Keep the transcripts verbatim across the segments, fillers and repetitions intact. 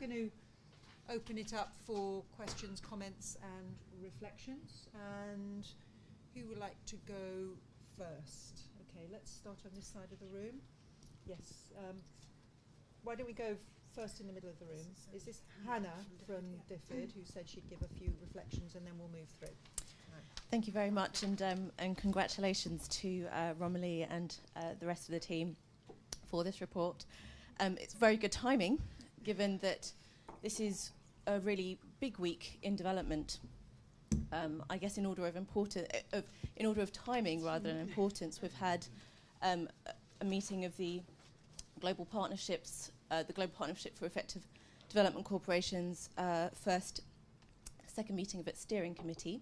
going to open it up for questions, comments, and reflections. And who would like to go first? Okay, let's start on this side of the room. Yes. Um, why don't we go first in the middle of the room? Is this Hannah from D F I D, who said she'd give a few reflections, and then we'll move through. Thank you very much, and, um, and congratulations to uh, Romilly and uh, the rest of the team for this report. Um, it's very good timing, given that this is a really big week in development. Um, I guess in order of importance, uh, in order of timing rather than importance, we've had um, a meeting of the Global Partnerships, uh, the Global Partnership for Effective Development Corporations, uh, first, second meeting of its steering committee.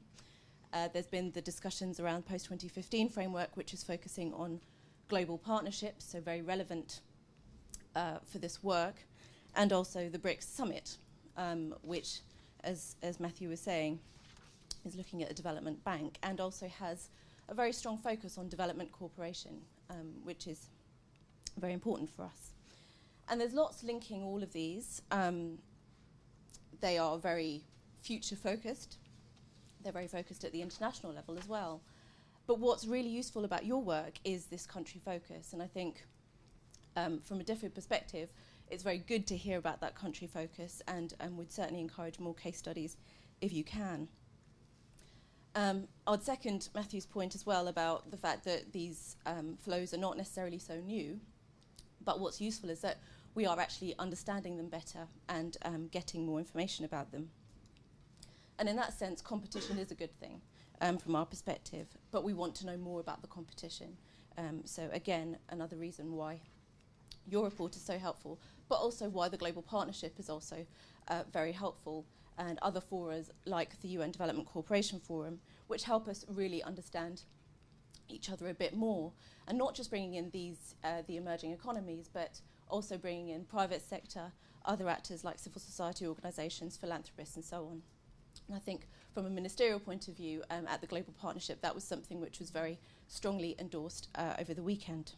Uh, there's been the discussions around post twenty fifteen framework, which is focusing on global partnerships, so very relevant uh, for this work, and also the BRICS summit, um, which, as, as Matthew was saying, is looking at a development bank and also has a very strong focus on development cooperation, um, which is very important for us. And there's lots linking all of these. Um, they are very future-focused. They're very focused at the international level as well. But what's really useful about your work is this country focus. And I think um, from a different perspective, it's very good to hear about that country focus, and, and would certainly encourage more case studies if you can. Um, I'd second Matthew's point as well about the fact that these um, flows are not necessarily so new. But what's useful is that we are actually understanding them better and um, getting more information about them. And in that sense, competition is a good thing um, from our perspective, but we want to know more about the competition. Um, so again, another reason why your report is so helpful, but also why the global partnership is also uh, very helpful, and other fora like the U N Development Cooperation Forum, which help us really understand each other a bit more, and not just bringing in these uh, the emerging economies, but also bringing in private sector, other actors like civil society organisations, philanthropists, and so on. And I think from a ministerial point of view um, at the Global Partnership, that was something which was very strongly endorsed uh, over the weekend.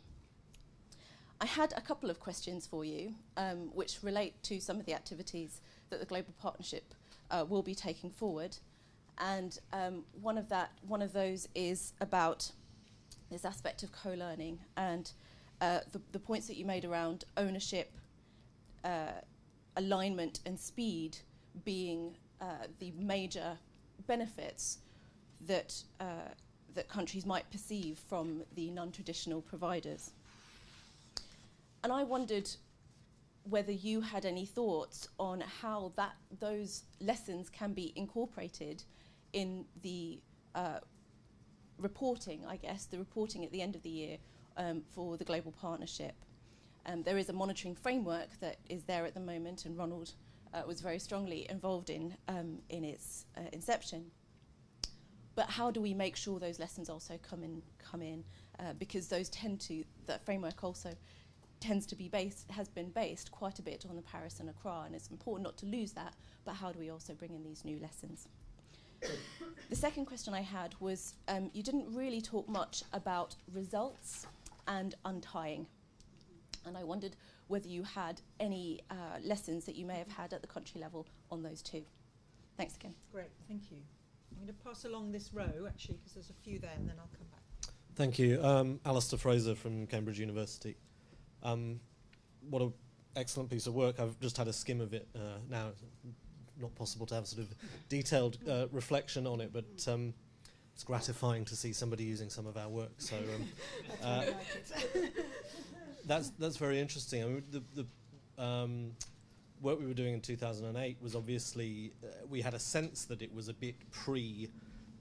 I had a couple of questions for you um, which relate to some of the activities that the Global Partnership uh, will be taking forward. And um, one of that, one of those is about this aspect of co-learning and uh, the, the points that you made around ownership, uh, alignment and speed being Uh, the major benefits that, uh, that countries might perceive from the non-traditional providers. And I wondered whether you had any thoughts on how that, those lessons can be incorporated in the uh, reporting, I guess, the reporting at the end of the year um, for the Global Partnership. Um, there is a monitoring framework that is there at the moment, and Ronald Uh, was very strongly involved in, um, in its uh, inception. But how do we make sure those lessons also come in, come in uh, because those tend to, that framework also tends to be based, has been based quite a bit on the Paris and Accra, and it's important not to lose that, but how do we also bring in these new lessons? The second question I had was, um, you didn't really talk much about results and untying, and I wondered whether you had any uh, lessons that you may have had at the country level on those two. Thanks again. Great, thank you. I'm going to pass along this row, actually, because there's a few there, and then I'll come back. Thank you. Um, Alistair Fraser from Cambridge University. Um, what an excellent piece of work. I've just had a skim of it uh, now. It's not possible to have sort of detailed uh, reflection on it, but um, it's gratifying to see somebody using some of our work. So. Um, uh, That's that's very interesting. I mean, the the um, work we were doing in two thousand eight was obviously uh, we had a sense that it was a bit pre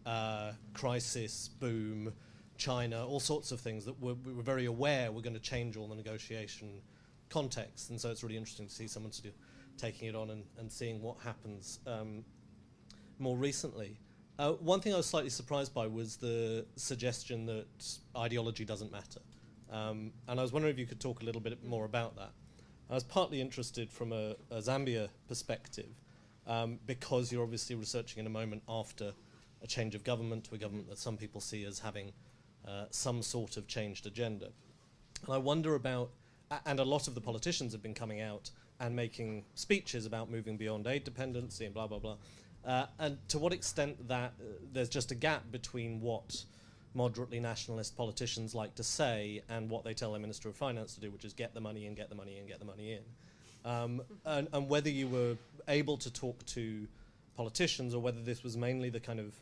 uh, crisis boom, China, all sorts of things that were, we were very aware were going to change all the negotiation context. And so it's really interesting to see someone sort of taking it on and, and seeing what happens um, more recently. Uh, one thing I was slightly surprised by was the suggestion that ideology doesn't matter. Um, and I was wondering if you could talk a little bit more about that. I was partly interested from a, a Zambia perspective, um, because you're obviously researching in a moment after a change of government to a government that some people see as having uh, some sort of changed agenda. And I wonder about, and a lot of the politicians have been coming out and making speeches about moving beyond aid dependency and blah, blah, blah. Uh, and to what extent that uh, there's just a gap between what moderately nationalist politicians like to say and what they tell their Minister of Finance to do, which is get the money in, get the money in, get the money in. Um, and, and whether you were able to talk to politicians or whether this was mainly the kind of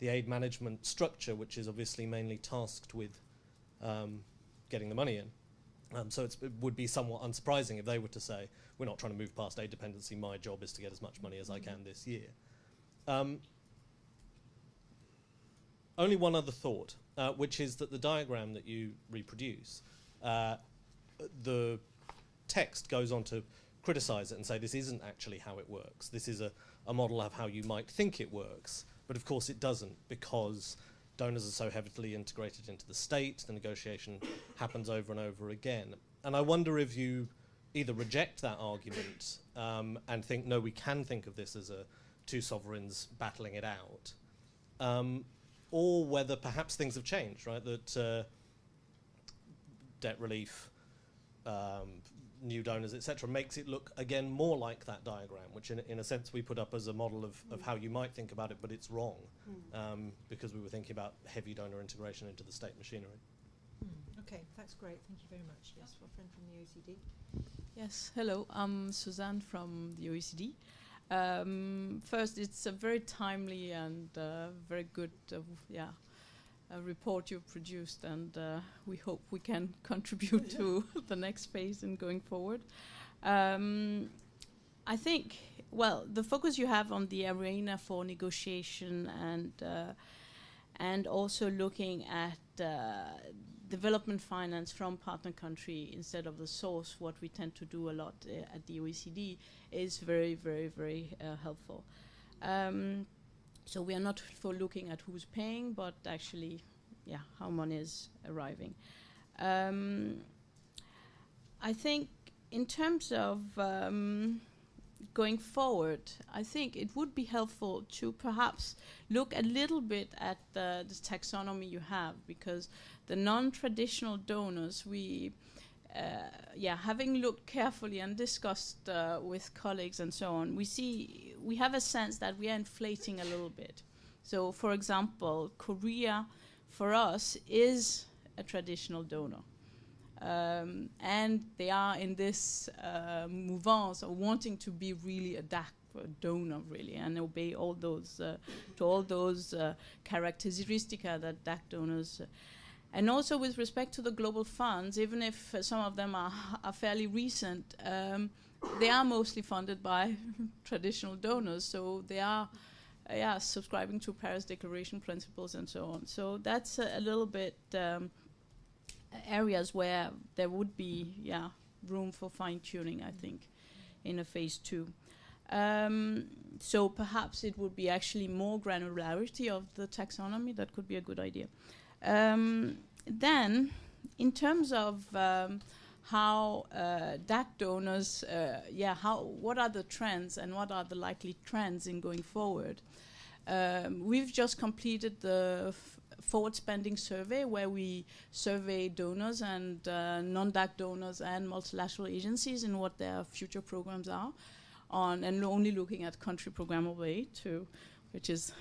the aid management structure, which is obviously mainly tasked with um, getting the money in. Um, so it's, it would be somewhat unsurprising if they were to say, we're not trying to move past aid dependency, my job is to get as much money as I can this year. Um, only one other thought, uh, which is that the diagram that you reproduce, uh, the text goes on to criticize it and say this isn't actually how it works. This is a, a model of how you might think it works, but of course it doesn't, because donors are so heavily integrated into the state, the negotiation happens over and over again. And I wonder if you either reject that argument um, and think, no, we can think of this as a two sovereigns battling it out, um, or whether perhaps things have changed, right? That uh, debt relief, um, new donors, et cetera, makes it look again more like that diagram, which in, in a sense we put up as a model of, mm. of how you might think about it, but it's wrong, mm. um, because we were thinking about heavy donor integration into the state machinery. Mm. Okay, that's great. Thank you very much. Yes, for a friend from the O E C D. Yes, hello. I'm Suzanne from the O E C D. Um, first, it's a very timely and uh, very good, uh, yeah, uh, report you've produced, and uh, we hope we can contribute to the next phase in going forward. Um, I think, well, the focus you have on the arena for negotiation and uh, and also looking at uh, development finance from partner country instead of the source, what we tend to do a lot uh, at the O E C D, is very, very, very uh, helpful. Um, so we are not for looking at who's paying, but actually, yeah, how money is arriving. Um, I think in terms of um, going forward, I think it would be helpful to perhaps look a little bit at the, the taxonomy you have, because the non-traditional donors, we, uh, yeah, having looked carefully and discussed uh, with colleagues and so on, we see, we have a sense that we are inflating a little bit. So, for example, Korea, for us, is a traditional donor. Um, and they are in this uh, mouvance of wanting to be really a D A C donor, really, and obey all those uh, to all those uh, characteristica that D A C donors. Uh, and also with respect to the global funds, even if uh, some of them are, are fairly recent, um, they are mostly funded by traditional donors, so they are uh, yeah, subscribing to Paris Declaration principles and so on. So that's uh, a little bit... Um, areas where there would be, yeah, room for fine-tuning, I think, in a phase two. Um, so perhaps it would be actually more granularity of the taxonomy. That could be a good idea. Um, then, in terms of um, how uh, D A C donors, uh, yeah, how, what are the trends and what are the likely trends in going forward? Um, we've just completed the f forward spending survey, where we survey donors and uh, non-D A C donors and multilateral agencies in what their future programs are on, and only looking at country programmable aid, too, which is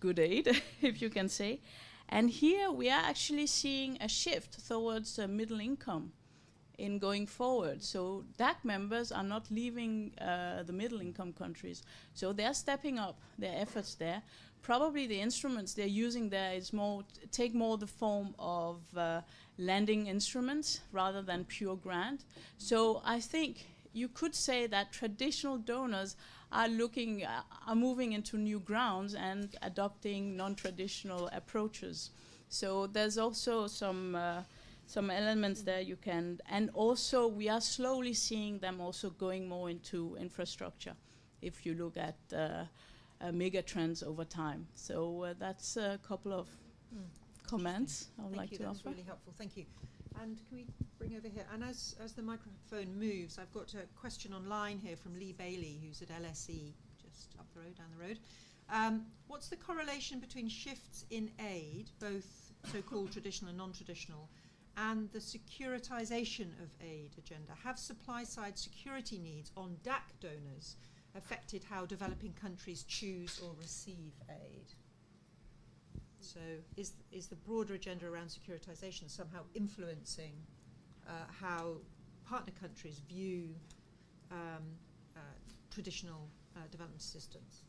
good aid, if you can say. And here we are actually seeing a shift towards uh, middle income in going forward. So D A C members are not leaving uh, the middle income countries. So they're stepping up their efforts there. Probably the instruments they're using there is more t take more the form of uh, lending instruments rather than pure grant. So I think you could say that traditional donors are looking, uh, are moving into new grounds and adopting non-traditional approaches. So there's also some uh, some elements there you can, and also we are slowly seeing them also going more into infrastructure, if you look at. Uh, mega trends over time. So uh, that's a couple of mm. comments I would like to offer. Thank you, that's really helpful, thank you. And can we bring over here, and as, as the microphone moves, I've got a question online here from Lee Bailey, who's at L S E, just up the road, down the road. Um, what's the correlation between shifts in aid, both so-called traditional and non-traditional, and the securitization of aid agenda. Have supply-side security needs on D A C donors affected how developing countries choose or receive aid? So is, is the broader agenda around securitization somehow influencing uh, how partner countries view um, uh, traditional uh, development systems?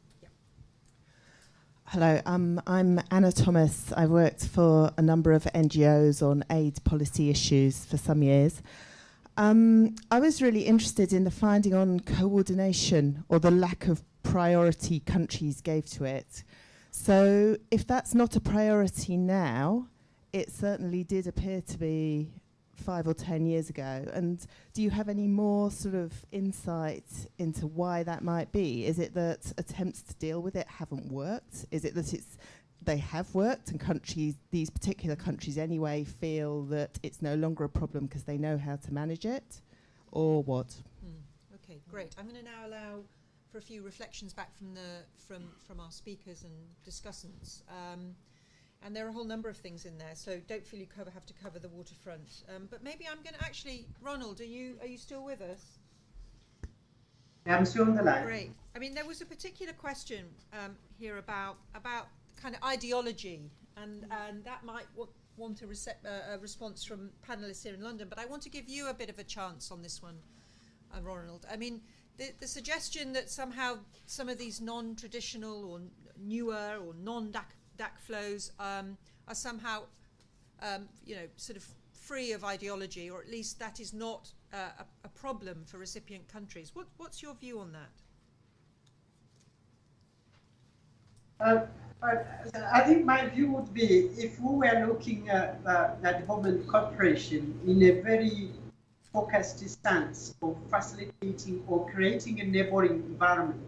Hello, um, I'm Anna Thomas. I worked for a number of N G Os on aid policy issues for some years. Um, I was really interested in the finding on coordination or the lack of priority countries gave to it. So if that's not a priority now, it certainly did appear to be five or ten years ago. And do you have any more sort of insight into why that might be? Is it that attempts to deal with it haven't worked? Is it that it's they have worked and countries, these particular countries anyway, feel that it's no longer a problem because they know how to manage it? Or what? Mm. Okay, great. I'm going to now allow for a few reflections back from the from from our speakers and discussants. Um, And there are a whole number of things in there, so don't feel you cover, have to cover the waterfront. Um, but maybe I'm going to actually, Ronald, are you are you still with us? Yeah, I'm still on the line. Great. I mean, there was a particular question um, here about about kind of ideology, and and that might want a, uh, a response from panelists here in London. But I want to give you a bit of a chance on this one, uh, Ronald. I mean, the the suggestion that somehow some of these non-traditional or newer or non-D A C D A C flows um, are somehow, um, you know, sort of free of ideology, or at least that is not uh, a, a problem for recipient countries. What, what's your view on that? Uh, I think my view would be, if we were looking at, uh, at development cooperation in a very focused stance of facilitating or creating a neighboring environment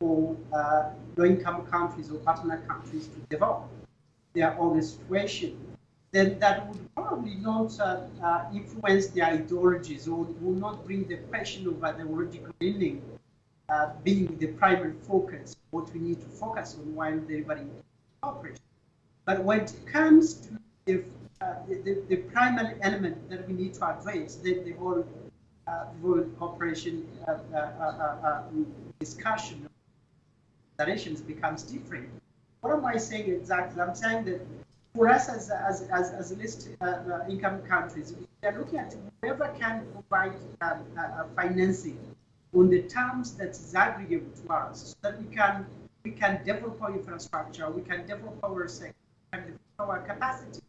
for uh, low-income countries or partner countries to develop their own situation, then that would probably not uh, uh, influence their ideologies, or would not bring the question of ideological leaning uh, being the primary focus, what we need to focus on while delivering cooperation. But when it comes to the, uh, the, the primary element that we need to address, then the whole uh, world cooperation uh, uh, uh, uh, discussion becomes different. What am I saying exactly? I'm saying that for us as as as, as least uh, income countries, we are looking at whoever can provide uh, uh, financing on the terms that is agreeable to us, so that we can we can develop our infrastructure, we can develop our sector, we can develop our capacity.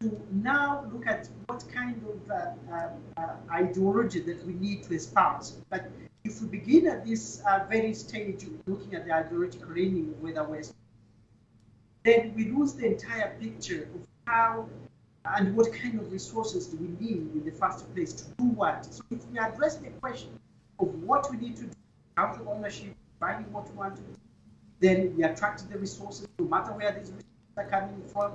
To now look at what kind of uh, uh, uh, ideology that we need to espouse, but if we begin at this uh, very stage, looking at the ideological leaning with our West, then we lose the entire picture of how and what kind of resources do we need in the first place to do what. So if we address the question of what we need to do, how to ownership, finding what we want to do, then we attract the resources, no matter where these resources are coming from.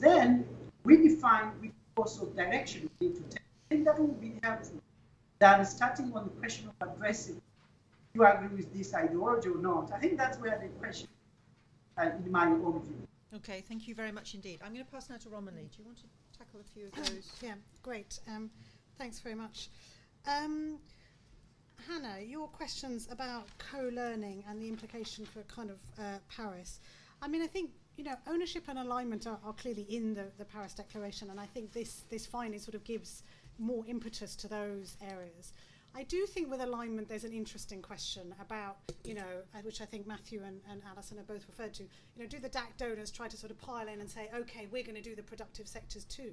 Then we define which course of direction we need to take, and that will be helpful. That starting on the question of addressing, do you agree with this ideology or not? I think that's where the question, uh, in my own view. Okay, thank you very much indeed. I'm going to pass now to Romani. Do you want to tackle a few of those? Yeah, great. Um, thanks very much. Um, Hannah, your questions about co-learning and the implication for kind of uh, Paris. I mean, I think, you know, ownership and alignment are, are clearly in the, the Paris Declaration, and I think this, this finally sort of gives more impetus to those areas. I do think with alignment there's an interesting question about, you know, which I think Matthew and, and Alison have both referred to, you know, do the D A C donors try to sort of pile in and say, okay, we're going to do the productive sectors too,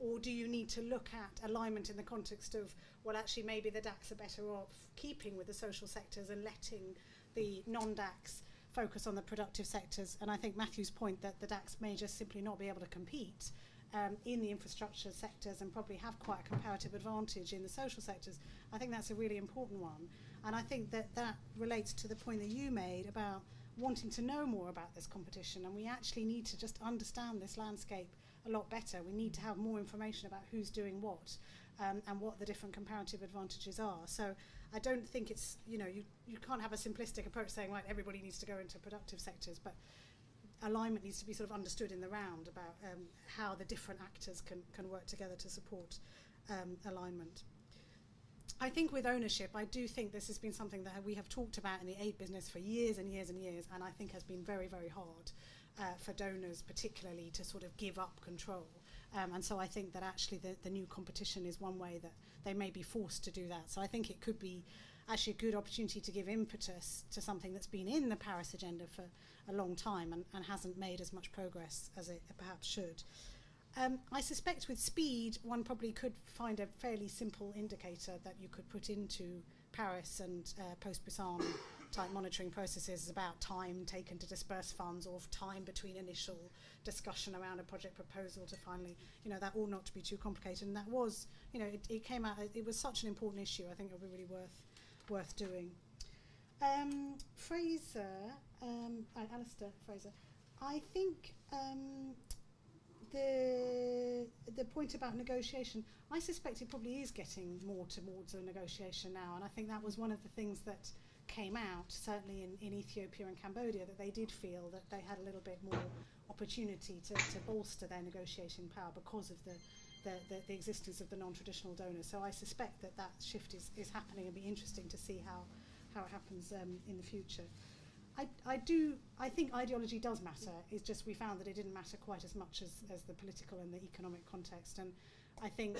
or do you need to look at alignment in the context of, well, actually maybe the D A Cs are better off keeping with the social sectors and letting the non-D A Cs focus on the productive sectors? And I think Matthew's point that the D A Cs may just simply not be able to compete Um, in the infrastructure sectors and probably have quite a comparative advantage in the social sectors, I think that's a really important one. And I think that that relates to the point that you made about wanting to know more about this competition, and we actually need to just understand this landscape a lot better. We need to have more information about who's doing what um, and what the different comparative advantages are. So I don't think it's, you know, you, you can't have a simplistic approach saying, right, everybody needs to go into productive sectors, but alignment needs to be sort of understood in the round about um, how the different actors can, can work together to support um, alignment. I think with ownership, I do think this has been something that we have talked about in the aid business for years and years and years, and I think has been very, very hard uh, for donors particularly to sort of give up control. Um, and so I think that actually the, the new competition is one way that they may be forced to do that. So I think it could be actually a good opportunity to give impetus to something that's been in the Paris agenda for a long time and, and hasn't made as much progress as it perhaps should. Um, I suspect with speed, one probably could find a fairly simple indicator that you could put into Paris and uh, post-Busan type monitoring processes about time taken to disperse funds or time between initial discussion around a project proposal to finally, you know, that ought not to be too complicated. And that was, you know, it, it came out, it, it was such an important issue. I think it would be really worth, worth doing. Um, Fraser, um, uh, Alistair Fraser, I think um, the the point about negotiation, I suspect it probably is getting more towards a negotiation now, and I think that was one of the things that came out, certainly in, in Ethiopia and Cambodia, that they did feel that they had a little bit more opportunity to, to bolster their negotiation power because of the, the, the, the existence of the non-traditional donors. So I suspect that that shift is, is happening, and it'll be interesting to see how, how it happens um, in the future. I, I do, I think ideology does matter. It's just we found that it didn't matter quite as much as, as the political and the economic context. And I think,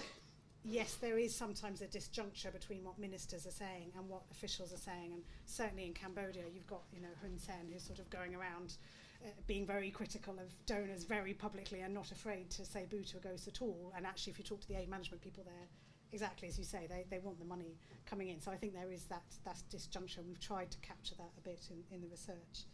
yes, there is sometimes a disjuncture between what ministers are saying and what officials are saying, and certainly in Cambodia you've got, you know, Hun Sen, who's sort of going around uh, being very critical of donors very publicly and not afraid to say boo to a ghost at all. And actually, if you talk to the aid management people there, exactly as you say, they, they want the money coming in. So I think there is that, that disjuncture, and we've tried to capture that a bit in, in the research.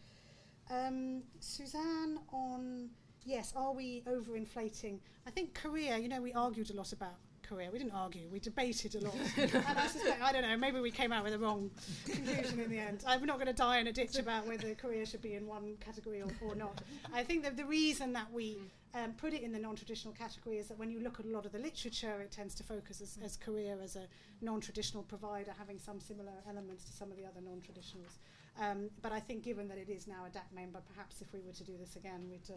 Um, Suzanne on, yes, are we overinflating? I think Korea, you know, we argued a lot about Korea. We didn't argue, we debated a lot. And I suspect, I don't know, maybe we came out with the wrong conclusion in the end. I'm not going to die in a ditch about whether Korea should be in one category or, or not. I think that the reason that we um, put it in the non-traditional category is that when you look at a lot of the literature, it tends to focus as, as Korea as a non-traditional provider, having some similar elements to some of the other non-traditionals. Um, but I think given that it is now a D A C member, perhaps if we were to do this again, we'd, uh,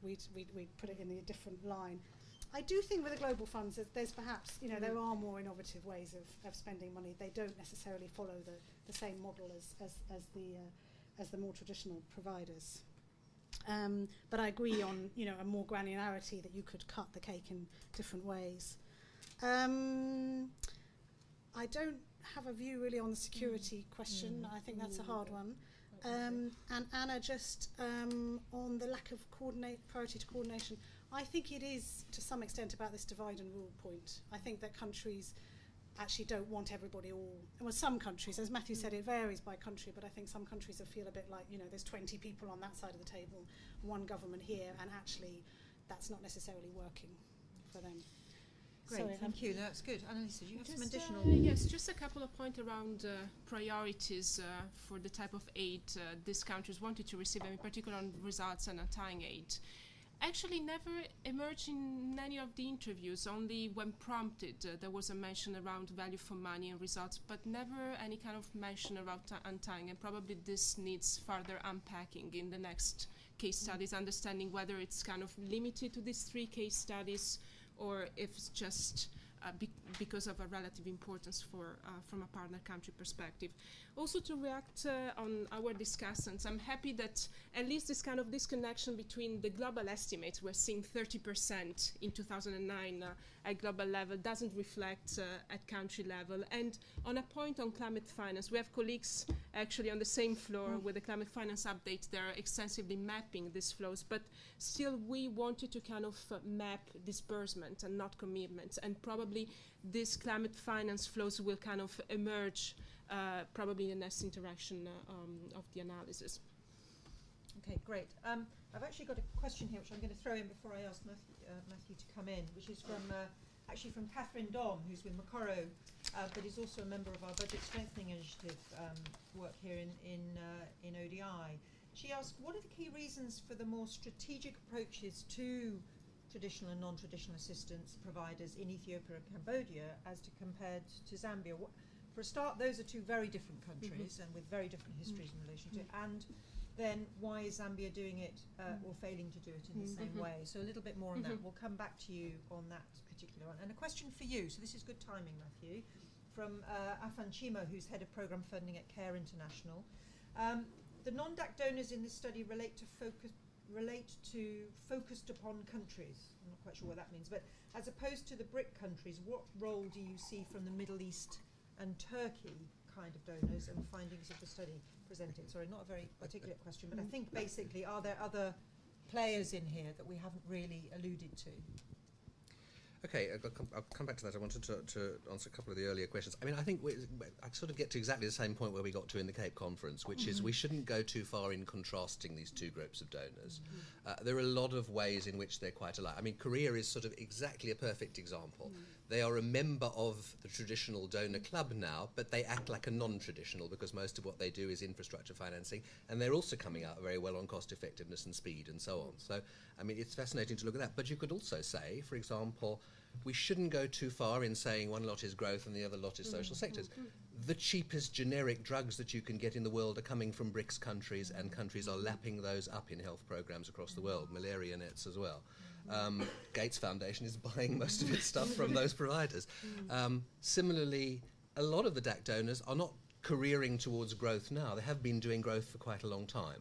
we'd, we'd, we'd put it in a different line. I do think with the global funds that there's perhaps, you know, there are more innovative ways of, of spending money. They don't necessarily follow the, the same model as, as, as, the, uh, as the more traditional providers. Um, but I agree on, you know, a more granularity that you could cut the cake in different ways. Um, I don't have a view really on the security mm. question. Mm. I think that's a hard one. Um, and Anna, just um, on the lack of coordinate, priority to coordination, I think it is to some extent about this divide and rule point. I think that countries actually don't want everybody all, well, some countries, as Matthew said, it varies by country, but I think some countries feel a bit like, you know, there's twenty people on that side of the table, one government here, and actually that's not necessarily working for them. Great, Sorry, thank um, you. No, that's good. Annalisa, do you have just some additional? Uh, yes, just a couple of points around uh, priorities uh, for the type of aid uh, these countries wanted to receive, and in particular on results and tying aid. Actually, never emerged in any of the interviews, only when prompted. Uh, there was a mention around value for money and results, but never any kind of mention about untying, and probably this needs further unpacking in the next case studies, understanding whether it's kind of limited to these three case studies or if it's just uh, be because of a relative importance for, uh, from a partner country perspective. Also to react uh, on our discussants, I'm happy that at least this kind of disconnection between the global estimates, we're seeing thirty percent in two thousand nine uh, at global level, doesn't reflect uh, at country level. And on a point on climate finance, we have colleagues actually on the same floor mm. with the climate finance update. They're extensively mapping these flows, but still we wanted to kind of uh, map disbursement and not commitments, and probably these climate finance flows will kind of emerge uh, probably in the next interaction uh, um, of the analysis. Okay, great. Um, I've actually got a question here which I'm going to throw in before I ask Matthew, uh, Matthew to come in, which is from uh, actually from Catherine Dom, who's with Makoro, uh, but is also a member of our budget strengthening initiative um, work here in, in, uh, in O D I. She asked, what are the key reasons for the more strategic approaches to traditional and non-traditional assistance providers in Ethiopia and Cambodia as to compared to Zambia? What, for a start, those are two very different countries mm-hmm. and with very different histories mm-hmm. in relation to, and then why is Zambia doing it uh, mm. or failing to do it in mm. the same mm-hmm. way? So a little bit more on mm-hmm. that. We'll come back to you on that particular one. And a question for you, so this is good timing, Matthew, from uh, Afan Chimo, who's head of programme funding at Care International. Um, the non-D A C donors in this study relate to focus, relate to focused upon countries. I'm not quite sure what that means, but as opposed to the BRIC countries, what role do you see from the Middle East and Turkey kind of donors and findings of the study presented? Sorry, not a very articulate question, but I think basically, are there other players in here that we haven't really alluded to? Okay, I'll come, I'll come back to that. I wanted to, to answer a couple of the earlier questions. I mean, I think we, I sort of get to exactly the same point where we got to in the Cape Conference, which mm-hmm. is we shouldn't go too far in contrasting these two groups of donors. Mm-hmm. uh, there are a lot of ways in which they're quite alike. I mean, Korea is sort of exactly a perfect example. Mm-hmm. They are a member of the traditional donor club now, but they act like a non-traditional because most of what they do is infrastructure financing, and they're also coming out very well on cost effectiveness and speed and so on. So, I mean, it's fascinating to look at that. But you could also say, for example, we shouldn't go too far in saying one lot is growth and the other lot is mm-hmm. social sectors. Mm-hmm. The cheapest generic drugs that you can get in the world are coming from BRICS countries, and countries are lapping those up in health programs across the world, malaria nets as well. Um, Gates Foundation is buying most of its stuff from those providers. Um, similarly, a lot of the D A C donors are not careering towards growth now. They have been doing growth for quite a long time.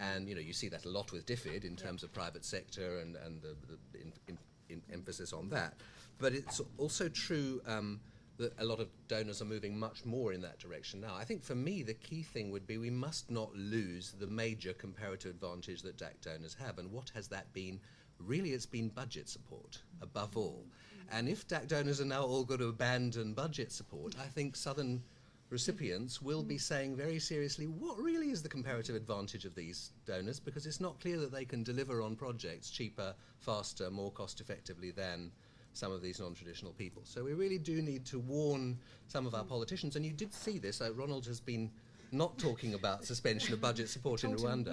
And, you know, you see that a lot with D F I D in terms of private sector and, and the, the in, in In emphasis on that. But it's also true um, that a lot of donors are moving much more in that direction now. I think for me the key thing would be we must not lose the major comparative advantage that D A C donors have. And what has that been? Really, it's been budget support, above all. And if D A C donors are now all going to abandon budget support, I think southern recipients will be saying very seriously, what really is the comparative advantage of these donors? Because it's not clear that they can deliver on projects cheaper, faster, more cost effectively than some of these non-traditional people. So we really do need to warn some of our politicians, and you did see this. Uh, Ronald has been not talking about suspension of budget support in Rwanda,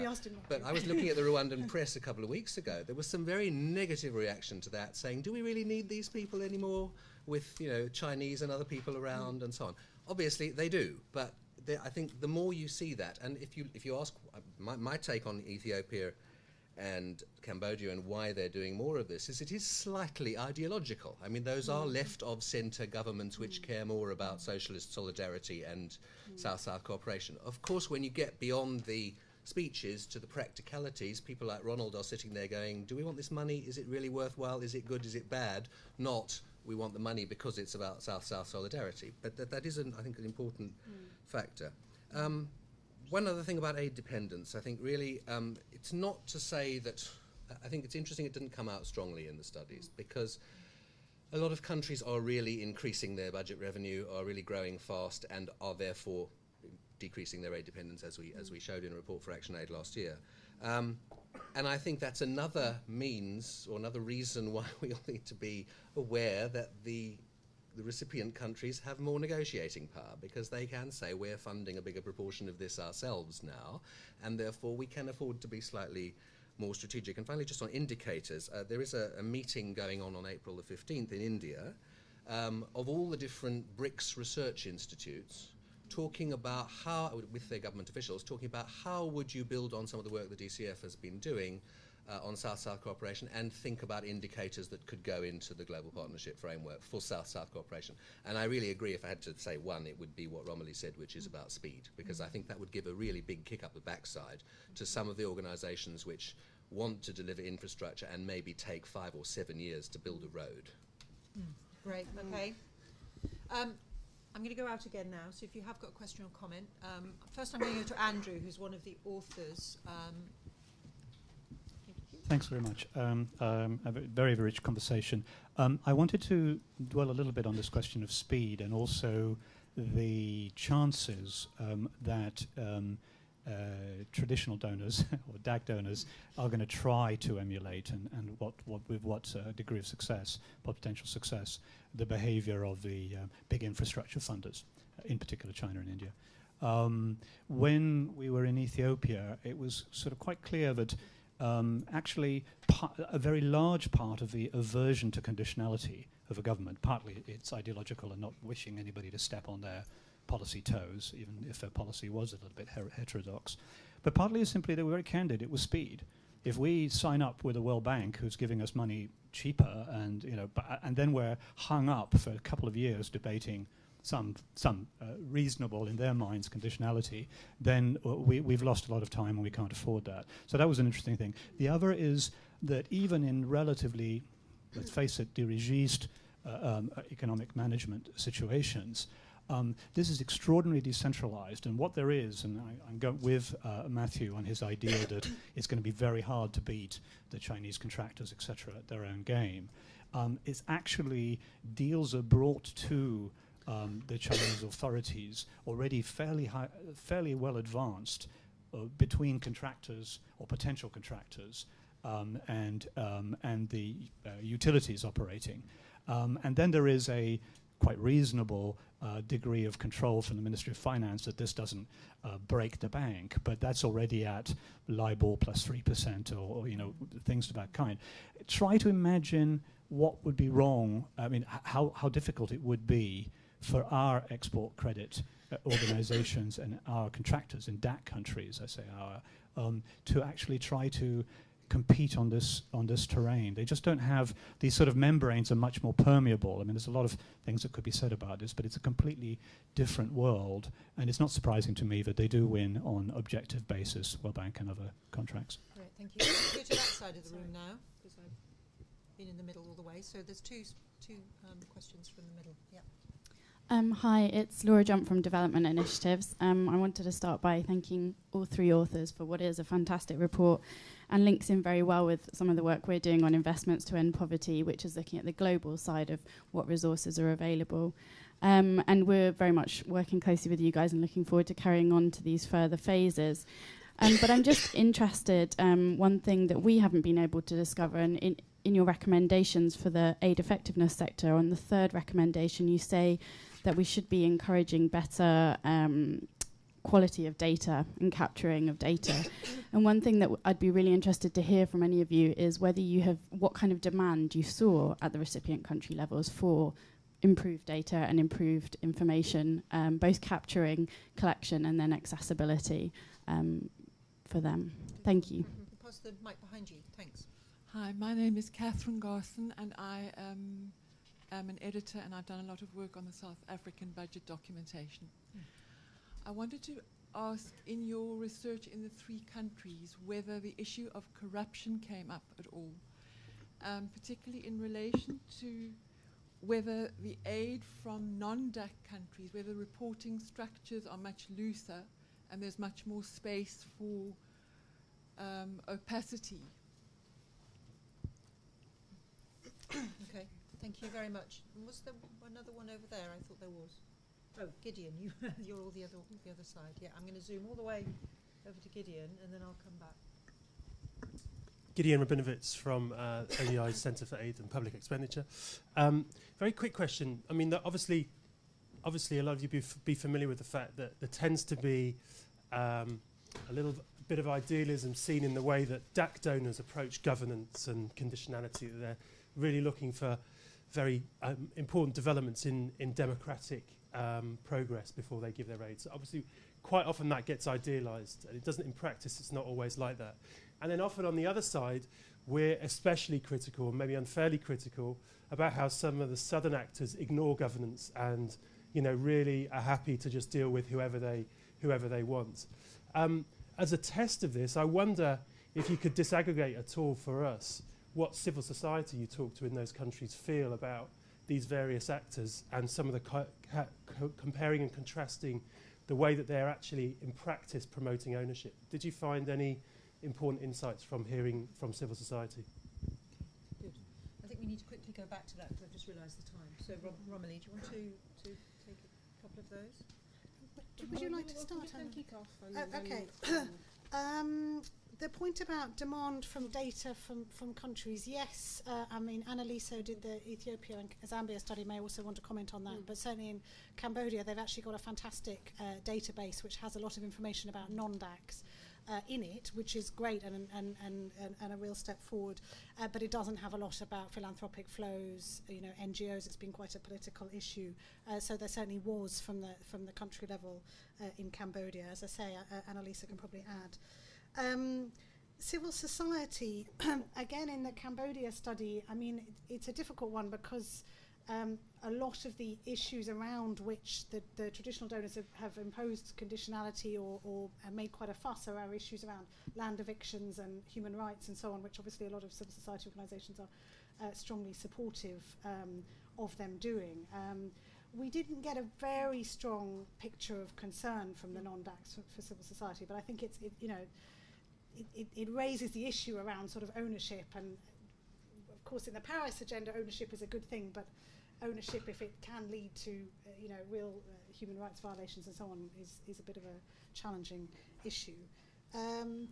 but I was looking at the Rwandan press a couple of weeks ago. There was some very negative reaction to that, saying, do we really need these people anymore with, you know, Chinese and other people around mm. and so on? Obviously, they do, but they, I think the more you see that, and if you if you ask uh, my, my take on Ethiopia and Cambodia and why they're doing more of this, is it is slightly ideological. I mean, those mm. are left-of-centre governments which mm. care more about socialist solidarity and mm. South-South cooperation. Of course, when you get beyond the speeches to the practicalities, people like Ronald are sitting there going, do we want this money? Is it really worthwhile? Is it good? Is it bad? Not, we want the money because it's about South-South solidarity. But that, that is, an, I think, an important mm. factor. Um, one other thing about aid dependence, I think really, um, it's not to say that, I think it's interesting it didn't come out strongly in the studies, because a lot of countries are really increasing their budget revenue, are really growing fast, and are therefore decreasing their aid dependence, as we, as we showed in a report for ActionAid last year. Um, And I think that's another means or another reason why we all need to be aware that the, the recipient countries have more negotiating power, because they can say we're funding a bigger proportion of this ourselves now, and therefore we can afford to be slightly more strategic. And finally, just on indicators, uh, there is a, a meeting going on on April the fifteenth in India um, of all the different BRICS research institutes, talking about how, with their government officials, talking about how would you build on some of the work the D C F has been doing uh, on South-South cooperation, and think about indicators that could go into the global partnership framework for South-South cooperation. And I really agree, if I had to say one, it would be what Romilly said, which is about speed, because I think that would give a really big kick up the backside to some of the organisations which want to deliver infrastructure and maybe take five or seven years to build a road. Mm. Great, okay. Um, I'm going to go out again now, so if you have got a question or comment, um, first I'm going to go to Andrew, who's one of the authors. Um, Thanks very much. Um, um, a very, very rich conversation. Um, I wanted to dwell a little bit on this question of speed, and also the chances um, that um, uh, traditional donors or D A C donors are going to try to emulate, and, and what, what, with what uh, degree of success, what potential success, the behavior of the uh, big infrastructure funders, uh, in particular China and India. Um, when we were in Ethiopia, it was sort of quite clear that um, actually a very large part of the aversion to conditionality of a government, partly it's ideological and not wishing anybody to step on their policy toes, even if their policy was a little bit her heterodox, But partly is simply they were very candid. It was speed. If we sign up with a World Bank who's giving us money cheaper, and you know, and then we're hung up for a couple of years debating some some uh, reasonable, in their minds, conditionality, then we, we've lost a lot of time and we can't afford that. So that was an interesting thing. The other is that even in relatively, let's face it, dirigiste uh, um, economic management situations, Um, this is extraordinarily decentralized, and what there is, and I, I'm going with uh, Matthew on his idea that it's going to be very hard to beat the Chinese contractors, et cetera, at their own game. Um, it's actually deals are brought to um, the Chinese authorities already fairly high, fairly well advanced uh, between contractors or potential contractors um, and um, and the uh, utilities operating, um, and then there is a quite reasonable uh, degree of control from the Ministry of Finance that this doesn't uh, break the bank, but that's already at LIBOR plus three percent, or, or you know, things of that kind. Try to imagine what would be wrong, I mean, how, how difficult it would be for our export credit uh, organizations and our contractors in D A C countries, I say our, um, to actually try to compete on this on this terrain. They just don't have these sort of membranes are much more permeable. I mean, there's a lot of things that could be said about this, but it's a completely different world, and it's not surprising to me that they do win on objective basis, World Bank and other contracts. Great, thank you. Let's go to that side of the Sorry. room now, because I've been in the middle all the way. So there's two two um, questions from the middle. Yeah. Um, hi, it's Laura Jump from Development Initiatives. Um, I wanted to start by thanking all three authors for what is a fantastic report, and links in very well with some of the work we're doing on investments to end poverty, which is looking at the global side of what resources are available. Um, and we're very much working closely with you guys and looking forward to carrying on to these further phases. Um, but I'm just interested, um, one thing that we haven't been able to discover, and in, in your recommendations for the aid effectiveness sector, on the third recommendation you say that we should be encouraging better um, quality of data and capturing of data. And one thing that w I'd be really interested to hear from any of you is whether you have, what kind of demand you saw at the recipient country levels for improved data and improved information, um, both capturing, collection, and then accessibility um, for them. Thank you. Mm-hmm. Pass the mic behind you, thanks. Hi, my name is Catherine Garson, and I um, am an editor, and I've done a lot of work on the South African budget documentation. Mm. I wanted to ask, in your research in the three countries, whether the issue of corruption came up at all, um, particularly in relation to whether the aid from non-D A C countries, whether reporting structures are much looser and there's much more space for um, opacity. Okay, thank you very much. And was there another one over there? I thought there was. Oh, Gideon, you you're all the other the other side. Yeah, I'm going to zoom all the way over to Gideon, and then I'll come back. Gideon Rabinovitz from uh, O D I Centre for Aid and Public Expenditure. Um, very quick question. I mean, obviously, obviously, a lot of you be f be familiar with the fact that there tends to be um, a little bit of idealism seen in the way that D A C donors approach governance and conditionality. That they're really looking for very um, important developments in in democratic Um, progress before they give their aid. So obviously quite often that gets idealized, and it doesn't, in practice it's not always like that. And then often on the other side we're especially critical, maybe unfairly critical, about how some of the southern actors ignore governance and, you know, really are happy to just deal with whoever they whoever they want. Um, as a test of this, I wonder if you could disaggregate at all for us what civil society you talk to in those countries feel about these various actors, and some of the co co comparing and contrasting the way that they're actually in practice promoting ownership. Did you find any important insights from hearing from civil society? Good. I think we need to quickly go back to that because I've just realised the time. So, Rob, Romilly, do you want to, to take a couple of those? Would, would you like to start? Kick off and uh, okay. um, The point about demand from data from, from countries, yes. Uh, I mean, Annalise did the Ethiopia and Zambia study, may also want to comment on that. Mm. But certainly in Cambodia, they've actually got a fantastic uh, database which has a lot of information about non-D A Cs. uh, in it, which is great and, and, and, and, and a real step forward, uh, but it doesn't have a lot about philanthropic flows, you know, N G Os. It's been quite a political issue. Uh, so there certainly was from the, from the country level uh, in Cambodia. As I say, uh, Annalisa can probably add. Um, Civil society, again in the Cambodia study, I mean, it, it's a difficult one because um, a lot of the issues around which the, the traditional donors have, have imposed conditionality or, or made quite a fuss are our issues around land evictions and human rights and so on, which obviously a lot of civil society organisations are uh, strongly supportive um, of them doing. Um, We didn't get a very strong picture of concern from the non-D A Cs for, for civil society, but I think it's, it, you know, it, it, it raises the issue around sort of ownership. And of course, in the Paris agenda, ownership is a good thing, but ownership, if it can lead to, uh, you know, real uh, human rights violations and so on, is, is a bit of a challenging issue. Um,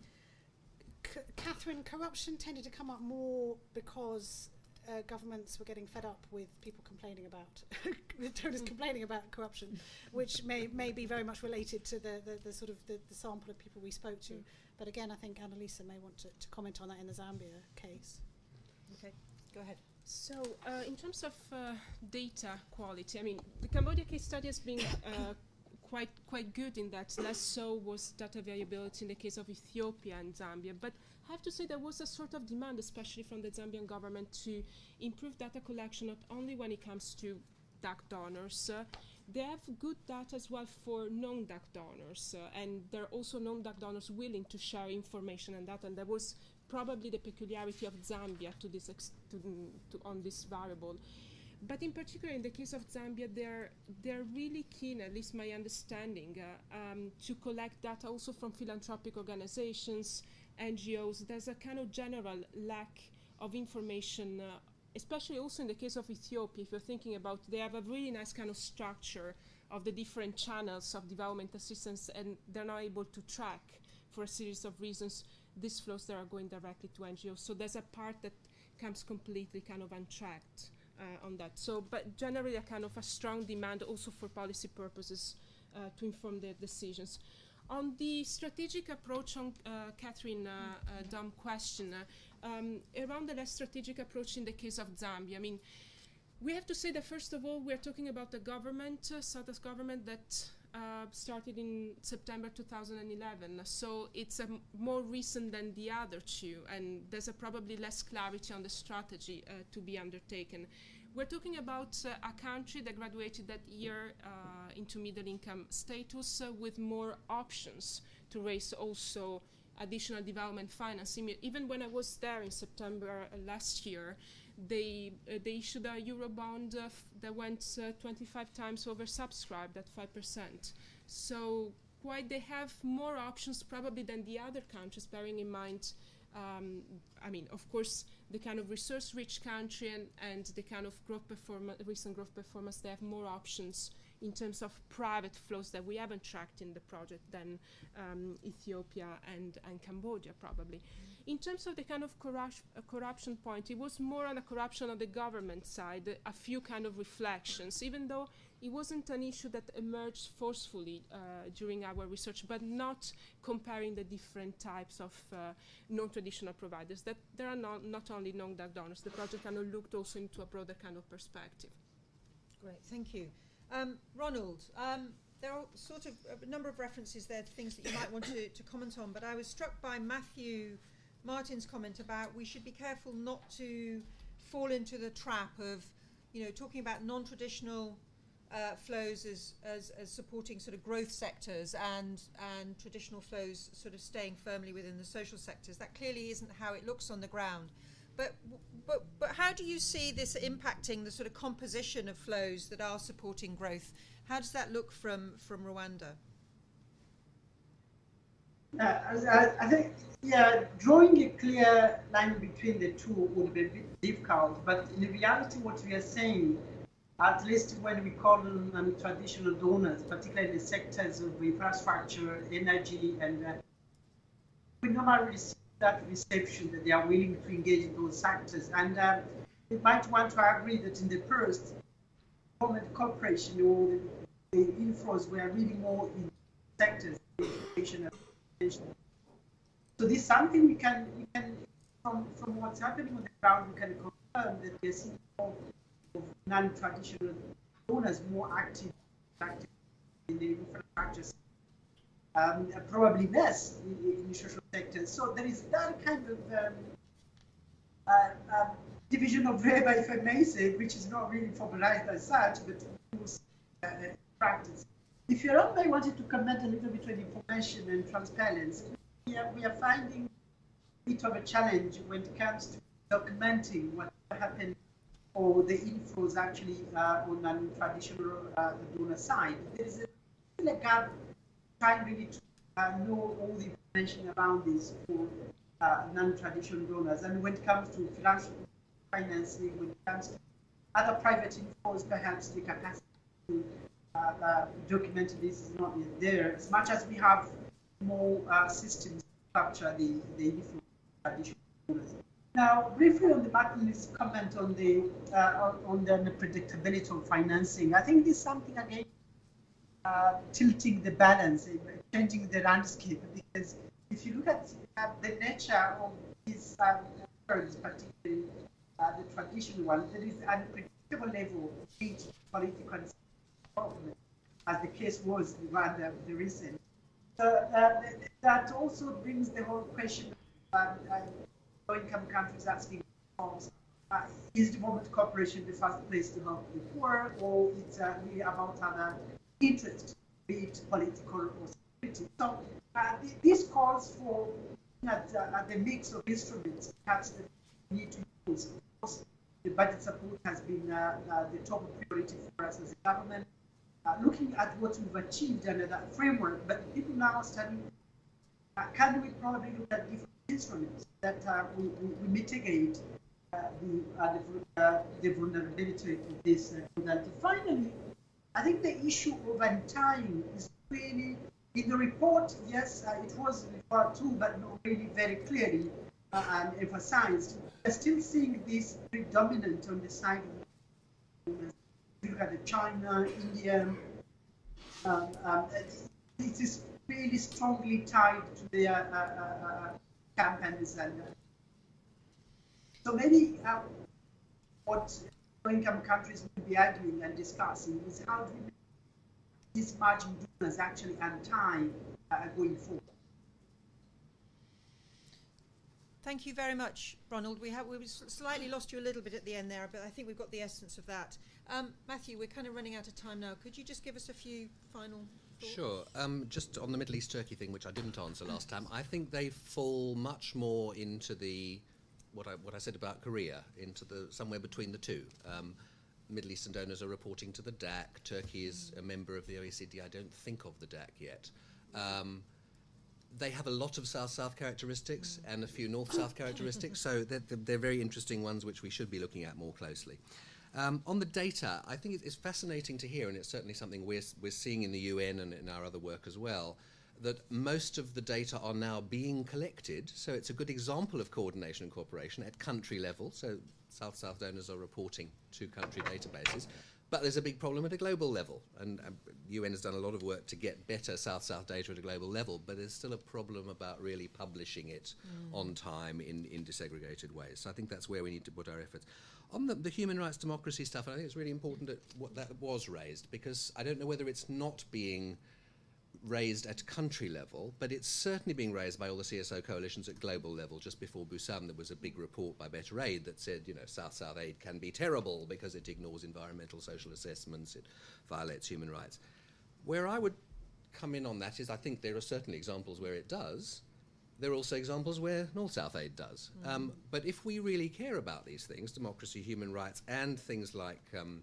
C- Catherine, corruption tended to come up more because Uh, governments were getting fed up with people complaining about the donors complaining about corruption, which may may be very much related to the the, the sort of the, the sample of people we spoke to. Mm. But again, I think Annalisa may want to, to comment on that in the Zambia case. Okay, go ahead. So, uh, in terms of uh, data quality, I mean, the Cambodia case study has been uh, quite quite good in that less so was data variability in the case of Ethiopia and Zambia, but I have to say there was a sort of demand, especially from the Zambian government, to improve data collection, not only when it comes to D A C donors. Uh, they have good data as well for non-D A C donors, uh, and there are also non-D A C donors willing to share information and data, and that was probably the peculiarity of Zambia to this ex to, to on this variable. But in particular, in the case of Zambia, they're they're really keen, at least my understanding, uh, um, to collect data also from philanthropic organizations, N G Os. There's a kind of general lack of information, uh, especially also in the case of Ethiopia. If you're thinking about, they have a really nice kind of structure of the different channels of development assistance, and they're not able to track, for a series of reasons, these flows that are going directly to N G Os. So there's a part that comes completely kind of untracked uh, on that. So, but generally a kind of a strong demand also for policy purposes uh, to inform their decisions. On the strategic approach on uh, Catherine uh, uh, Dom's question, uh, um, around the less strategic approach in the case of Zambia, I mean, we have to say that first of all, we're talking about the government, uh, Sata's government that uh, started in September two thousand eleven. So it's um, more recent than the other two, and there's uh, probably less clarity on the strategy uh, to be undertaken. We're talking about uh, a country that graduated that year uh, into middle-income status uh, with more options to raise also additional development financing. Even when I was there in September uh, last year, they, uh, they issued a Eurobond uh, that went uh, twenty-five times oversubscribed at five percent. So quite they have more options probably than the other countries, bearing in mind Um, I mean, of course, the kind of resource-rich country and, and the kind of growth performance, recent growth performance, they have more options in terms of private flows that we haven't tracked in the project than um, Ethiopia and, and Cambodia, probably. Mm-hmm. In terms of the kind of corrupt, uh, corruption point, it was more on the corruption on the government side, uh, a few kind of reflections, even though it wasn't an issue that emerged forcefully uh, during our research, but not comparing the different types of uh, non-traditional providers. That there are no, not only non-D A C donors. The project kind of looked also into a broader kind of perspective. Great, thank you. Um, Ronald, um, there are sort of a number of references there to things that you might want to, to comment on, but I was struck by Matthew Martin's comment about we should be careful not to fall into the trap of, you know, talking about non-traditional Uh, flows as, as, as supporting sort of growth sectors and, and traditional flows sort of staying firmly within the social sectors. That clearly isn't how it looks on the ground. But, but, but how do you see this impacting the sort of composition of flows that are supporting growth? How does that look from, from Rwanda? Uh, I, I think, yeah, drawing a clear line between the two would be a bit difficult, but in reality what we are saying, at least when we call them um, traditional donors, particularly the sectors of infrastructure, energy, and uh, we normally see that reception that they are willing to engage in those sectors. And uh, you might want to agree that in the first, government cooperation or the inflows were really more in sectors, education, and this is something we can, we can from, from what's happening on the ground, we can confirm that we are seeing more non-traditional owners more active, active in the infrastructure sector, um, probably less in the, in the social sector. So there is that kind of um, uh, uh, division of labor, if I may say, which is not really formalized as such, but used uh, practice. If you're on, I wanted to comment a little bit on information and transparency. We are, we are finding a bit of a challenge when it comes to documenting what happened or the inflows actually uh, on non traditional uh, donor side. There is a gap trying really to uh, know all the information around this for uh, non-traditional donors. And when it comes to philanthropy financing, when it comes to other private inflows, perhaps the capacity to uh, uh, document this is not yet there. As much as we have more uh, systems to capture the, the inflows of traditional donors. Now, briefly on the Martin's comment on the uh, on the, the predictability of financing, I think this is something again uh, tilting the balance, changing the landscape. Because if you look at uh, the nature of these firms, um, particularly uh, the traditional one, there is an unpredictable level of change political development, as the case was in Rwanda the recent. So uh, that also brings the whole question of um, uh, low-income countries asking reforms. Uh, is development cooperation the first place to help the poor, or it's uh, really about other interests, be it political or security? So uh, th this calls for at, uh, at the mix of instruments perhaps that we need to use. Of course, the budget support has been uh, uh, the top priority for us as a government, uh, looking at what we've achieved under that framework. But people now are studying, uh, can we probably look at different instruments that uh, we, we, we mitigate uh, the, uh, the, uh, the vulnerability of this. Uh, finally, I think the issue of untying is really, in the report, yes, uh, it was referred to, but not really very clearly uh, and emphasized. We're still seeing this predominant on the side of the, look at the China, India, um, um, it is really strongly tied to their uh, uh, campaigns. And uh, so many uh, what low-income countries will be arguing and discussing is how do we these margin donors actually untie uh, going forward. Thank you very much, Ronald. We have we slightly lost you a little bit at the end there, but I think we've got the essence of that. Um, Matthew, we're kind of running out of time now. Could you just give us a few final? Sure. Um, just on the Middle East Turkey thing, which I didn't answer last time, I think they fall much more into the what I what I said about Korea, into the somewhere between the two. Um, Middle Eastern donors are reporting to the D A C. Turkey is a member of the O E C D. I don't think of the D A C yet. Um, they have a lot of South-South characteristics and a few North-South characteristics, so they're, they're very interesting ones which we should be looking at more closely. Um, on the data, I think it's fascinating to hear, and it's certainly something we're, we're seeing in the U N and in our other work as well, that most of the data are now being collected. So it's a good example of coordination and cooperation at country level. So South-South donors are reporting to country databases. But there's a big problem at a global level. And um, U N has done a lot of work to get better South-South data at a global level, but there's still a problem about really publishing it mm. on time in, in disaggregated ways. So I think that's where we need to put our efforts. On the, the human rights democracy stuff, I think it's really important that what that was raised, because I don't know whether it's not being raised at country level, but it's certainly being raised by all the C S O coalitions at global level. Just before Busan, there was a big report by Better Aid that said, you know, South-South aid can be terrible because it ignores environmental social assessments, it violates human rights. Where I would come in on that is I think there are certainly examples where it does. There are also examples where North-South aid does. Mm. Um, but if we really care about these things, democracy, human rights, and things like um,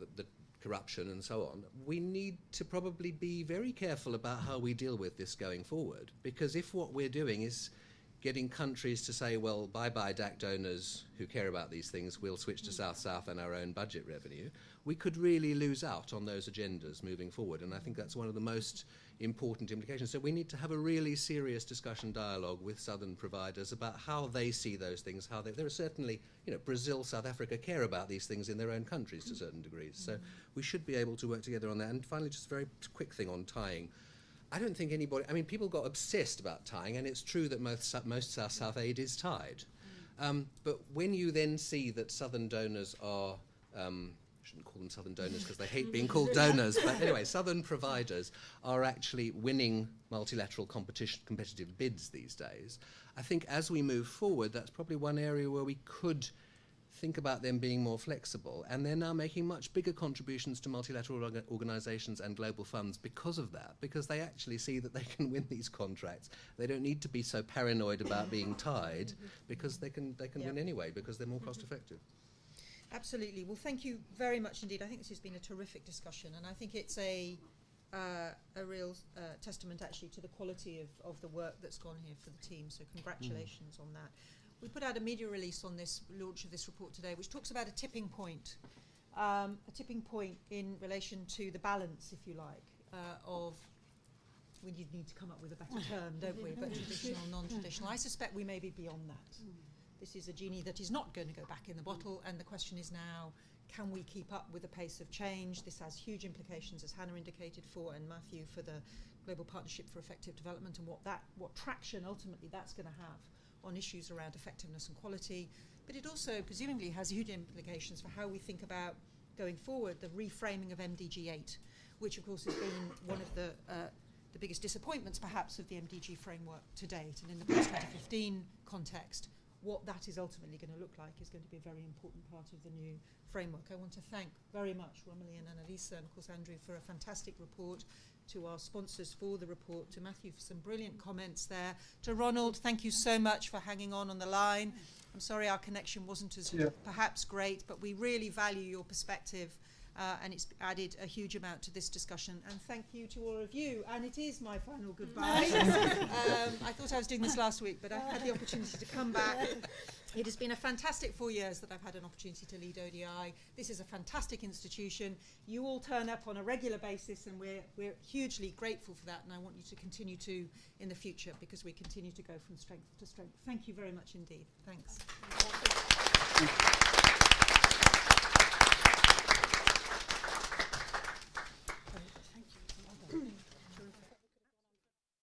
the, the corruption and so on, we need to probably be very careful about how we deal with this going forward, because if what we're doing is getting countries to say, well, bye-bye D A C donors who care about these things, we'll switch to South-South and our own budget revenue, we could really lose out on those agendas moving forward, and I think that's one of the most important implications. So we need to have a really serious discussion dialogue with southern providers about how they see those things, how they, there are certainly, you know, Brazil, South Africa care about these things in their own countries to certain degrees, so we should be able to work together on that. And finally, just a very quick thing on tying. I don't think anybody, I mean, people got obsessed about tying, and it's true that most, most of South aid is tied. Um, but when you then see that southern donors are, um, I shouldn't call them southern donors because they hate being called donors, but anyway, southern providers are actually winning multilateral competition, competitive bids these days, I think as we move forward, that's probably one area where we could think about them being more flexible. And they're now making much bigger contributions to multilateral orga organizations and global funds because of that, because they actually see that they can win these contracts. They don't need to be so paranoid about being tied, because they can, they can yep. win anyway, because they're more cost effective. Absolutely. Well, thank you very much indeed. I think this has been a terrific discussion, and I think it's a, uh, a real uh, testament actually to the quality of, of the work that's gone here for the team. So congratulations mm. on that. We put out a media release on this launch of this report today, which talks about a tipping point, um, a tipping point in relation to the balance, if you like, uh, of, we need, need to come up with a better term, don't we, but traditional, non-traditional. I suspect we may be beyond that. Mm. This is a genie that is not going to go back in the bottle, and the question is now, can we keep up with the pace of change? This has huge implications, as Hannah indicated, for, and Matthew, for the Global Partnership for Effective Development, and what, that, what traction ultimately that's going to have on issues around effectiveness and quality, but it also presumably has huge implications for how we think about going forward the reframing of M D G eight, which of course has been one of the, uh, the biggest disappointments perhaps of the M D G framework to date, and in the post twenty fifteen context, what that is ultimately going to look like is going to be a very important part of the new framework. I want to thank very much Romilly and Annalisa, and of course Andrew, for a fantastic report, to our sponsors for the report, to Matthew for some brilliant comments there, to Ronald, thank you so much for hanging on on the line. I'm sorry our connection wasn't as yeah. perhaps great, but we really value your perspective, uh, and it's added a huge amount to this discussion. And thank you to all of you, and it is my final goodbye. um, I thought I was doing this last week, but I had the opportunity to come back. It has been a fantastic four years that I've had an opportunity to lead O D I. This is a fantastic institution. You all turn up on a regular basis, and we're, we're hugely grateful for that, and I want you to continue to in the future, because we continue to go from strength to strength. Thank you very much indeed. Thanks. Thank you.